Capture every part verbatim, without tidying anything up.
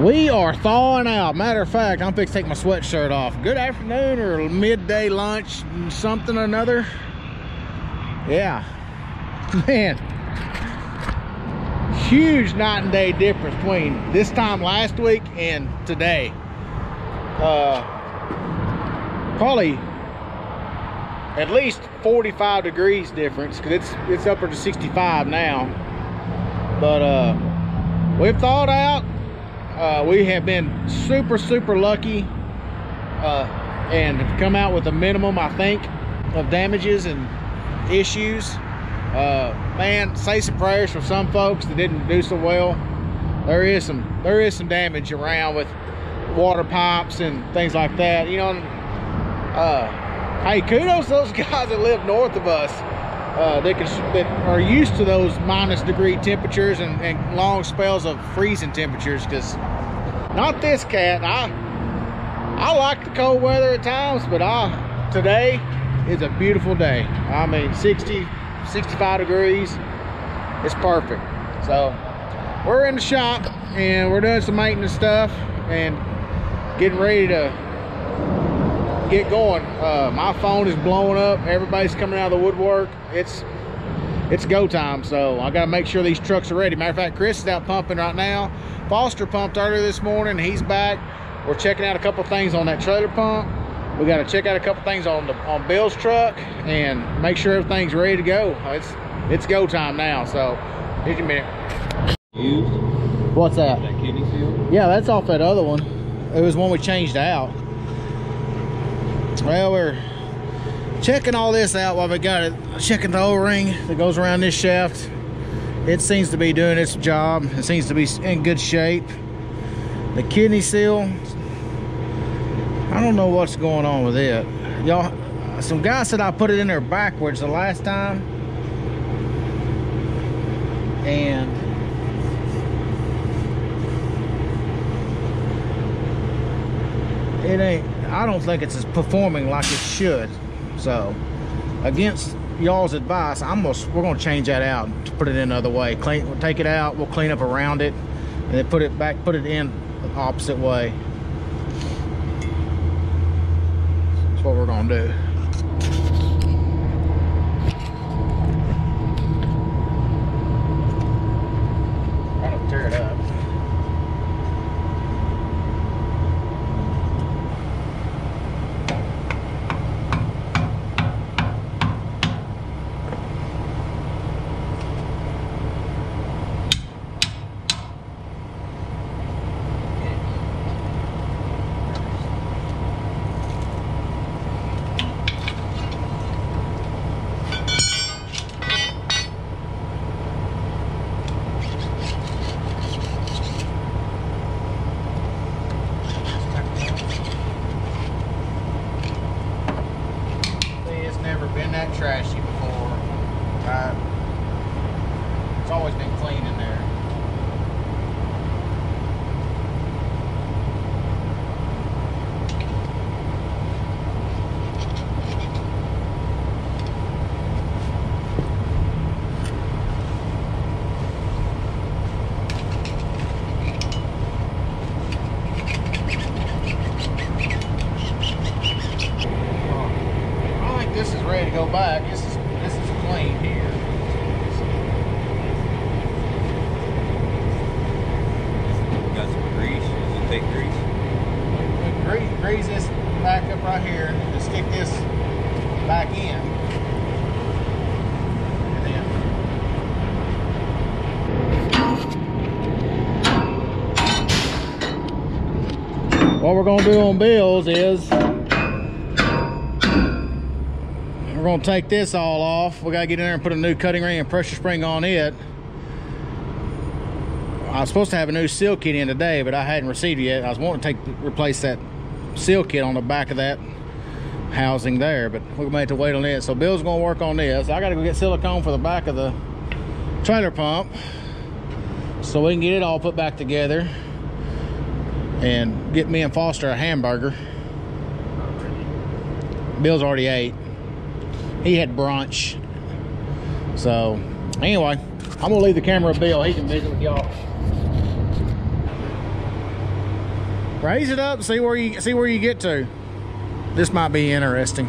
We are thawing out. Matter of fact, I'm fixing to take my sweatshirt off. Good afternoon or midday lunch, something or another. Yeah. Man. Huge night and day difference between this time last week and today. Uh, probably at least forty-five degrees difference, because it's it's upper to sixty-five now. But uh, we've thawed out. Uh, we have been super super lucky, uh, and have come out with a minimum, I think, of damages and issues. Uh, man, say some prayers for some folks that didn't do so well. There is some, there is some damage around with water pipes and things like that. You know, uh, hey, kudos to those guys that live north of us, uh, that, can, that are used to those minus degree temperatures and, and long spells of freezing temperatures. Because not this cat. I, I like the cold weather at times, but I today is a beautiful day. I mean, sixty, sixty-five degrees, it's perfect. So we're in the shop and we're doing some maintenance stuff and getting ready to get going. Uh, my phone is blowing up. Everybody's coming out of the woodwork. It's it's go time, so I gotta make sure these trucks are ready. Matter of fact, Chris is out pumping right now. Foster pumped earlier this morning. He's back. We're checking out a couple things on that trailer pump. We got to check out a couple things on the on Bill's truck and make sure everything's ready to go. It's it's go time now. So here's a minute. Used? What's that? That kidney seal? Yeah, that's off that other one. It was one we changed out. Well, we're checking all this out while we got it. Checking the O-ring that goes around this shaft. It seems to be doing its job. It seems to be in good shape. The kidney seal, I don't know what's going on with it. Y'all, some guy said I put it in there backwards the last time. And it ain't, I don't think it's performing like it should. So against y'all's advice, I'm gonna, we're gonna change that out to put it in another way. Clean, we'll take it out, we'll clean up around it, and then put it back, put it in the opposite way. What we're gonna do. I don't tear it up. What we're gonna do on Bill's is we're gonna take this all off. We gotta get in there and put a new cutting ring and pressure spring on it. I was supposed to have a new seal kit in today, but I hadn't received it yet. I was wanting to take replace that seal kit on the back of that housing there, but we're gonna have to wait on it. So Bill's gonna work on this. I gotta go get silicone for the back of the trailer pump so we can get it all put back together and get me and Foster a hamburger. Bill's already ate. He had brunch. So anyway, I'm gonna leave the camera to Bill. He can visit with y'all. Raise it up, see where you see where you get to. This might be interesting.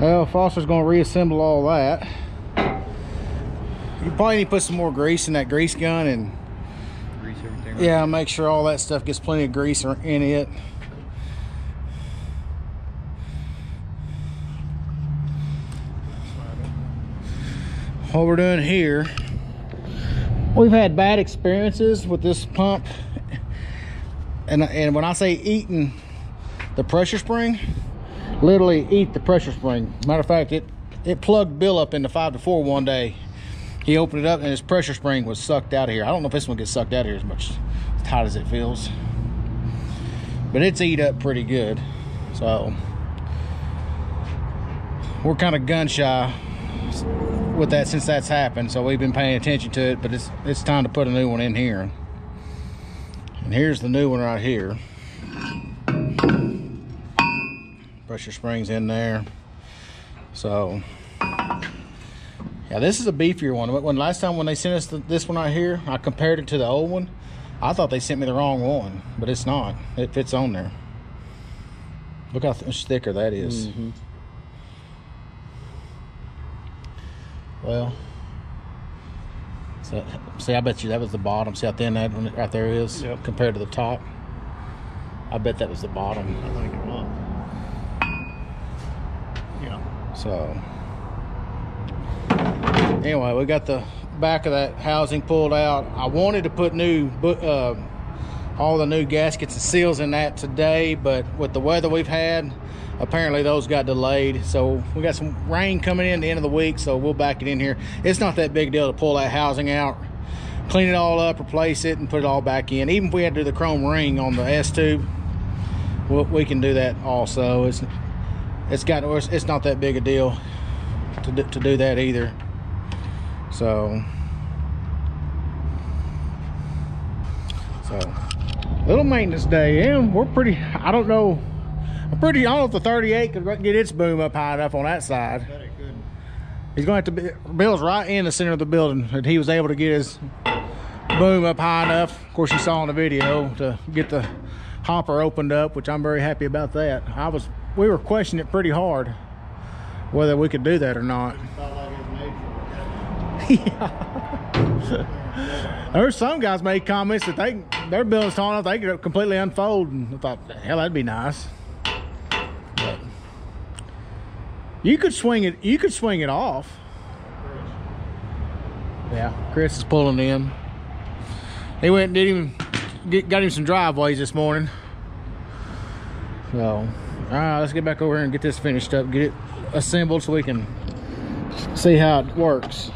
Well, Foster's gonna reassemble all that. You probably need to put some more grease in that grease gun and grease everything. Right? Yeah, make sure all that stuff gets plenty of grease in it. What we're doing here, we've had bad experiences with this pump, and and when I say eating the pressure spring, literally eat the pressure spring. Matter of fact, it it plugged Bill up into five to four one day. He opened it up and his pressure spring was sucked out of here. I don't know if this one gets sucked out of here as much, as tight as it feels, but it's eat up pretty good. So we're kind of gun shy with that since that's happened. So we've been paying attention to it, but it's it's time to put a new one in here. And here's the new one right here. Pressure springs in there. So yeah, this is a beefier one. When last time when they sent us the, this one right here, I compared it to the old one. I thought they sent me the wrong one, but it's not. It fits on there. Look how much thicker that is. Mm-hmm. Well, so, see, I bet you that was the bottom. See how thin that one right there is? Yep. Compared to the top. I bet that was the bottom. I think it was. Yeah. So, anyway, we got the back of that housing pulled out. I wanted to put new, uh, all the new gaskets and seals in that today, but with the weather we've had, apparently those got delayed. So we got some rain coming in at the end of the week, so we'll back it in here. It's not that big a deal to pull that housing out, clean it all up, replace it, and put it all back in. Even if we had to do the chrome ring on the S-tube, we, we can do that also. It's, it's got, it's not that big a deal. to do, to do that either. So, so little maintenance day, and we're pretty. I don't know. I'm pretty. I don't know if the thirty-eight could get its boom up high enough on that side. But it couldn't. He's going to have to. Bill's right in the center of the building, and he was able to get his boom up high enough. Of course, you saw in the video to get the hopper opened up, which I'm very happy about that. I was. We were questioning it pretty hard whether we could do that or not. Yeah. There's some guys made comments that they their building's tall enough they could completely unfold, and I thought, hell, that'd be nice. But you could swing it. You could swing it off. Yeah, Chris is pulling in. He went and did him get, got him some driveways this morning. So. All right, let's get back over here and get this finished up, get it assembled so we can see how it works.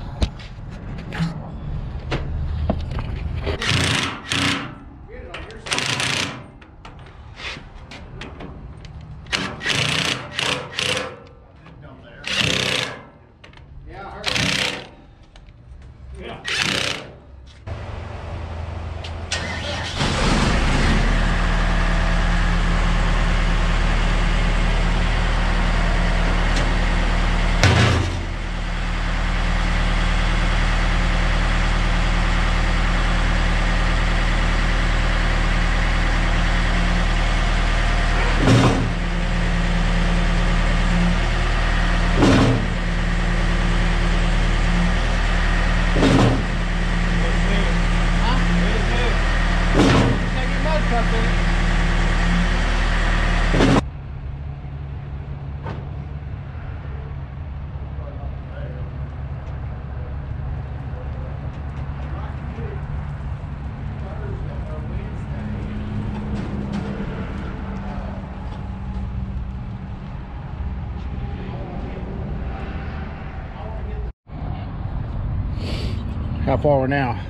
How far we're now?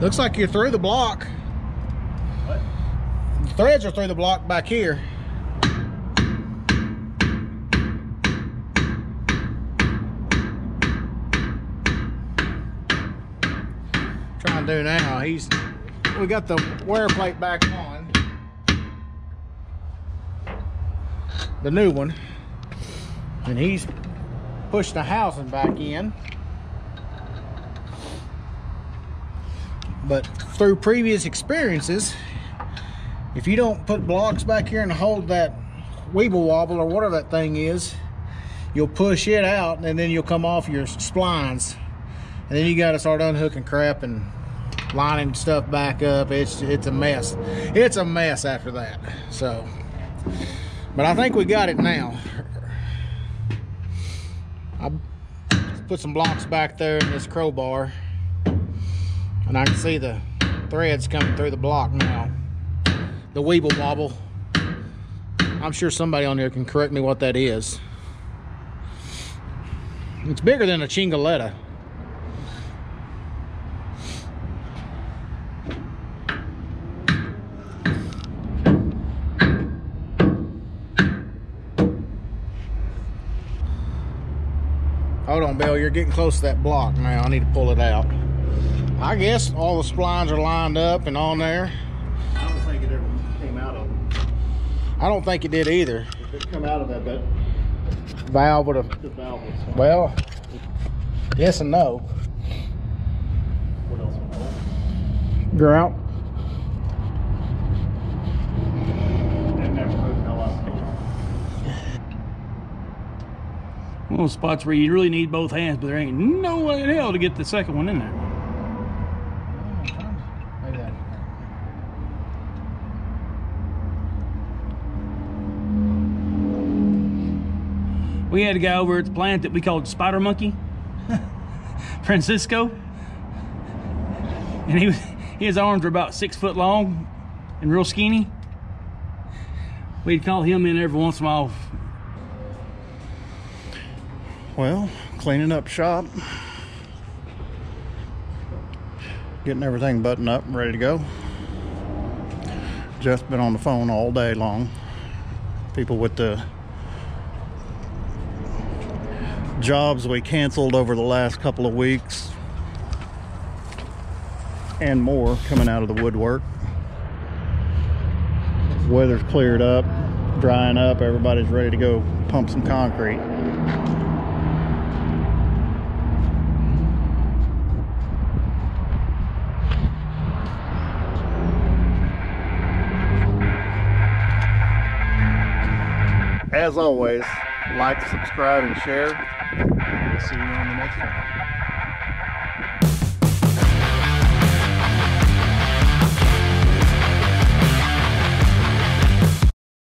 Looks like you're through the block. What? The threads are through the block back here. Trying to do now. He's. We got the wear plate back on. The new one. And he's pushed the housing back in. But through previous experiences, if you don't put blocks back here and hold that weeble wobble or whatever that thing is, you'll push it out and then you'll come off your splines. And then you gotta start unhooking crap and lining stuff back up. It's it's a mess. It's a mess after that. So, but I think we got it now. I put some blocks back there in this crowbar. And I can see the threads coming through the block now. The weeble wobble. I'm sure somebody on here can correct me what that is. It's bigger than a chingaletta. Hold on, Bill. You're getting close to that block now. I need to pull it out. I guess all the splines are lined up and on there. I don't think it ever came out of them. I don't think it did either. If it come out of that, that valve would have. The valve was fine. Well, yes and no. What else was that? Grout. That never moved how I was. One of those spots where you really need both hands, but there ain't no way in hell to get the second one in there. We had a guy over at the plant that we called Spider Monkey, Francisco, and he was, his arms were about six foot long and real skinny. We'd call him in every once in a while. Well, cleaning up shop, getting everything buttoned up and ready to go. Jeff's been on the phone all day long. People with the jobs we canceled over the last couple of weeks, and more coming out of the woodwork. Weather's cleared up, drying up, everybody's ready to go pump some concrete. As always, like, subscribe, and share. We'll see you on the next one.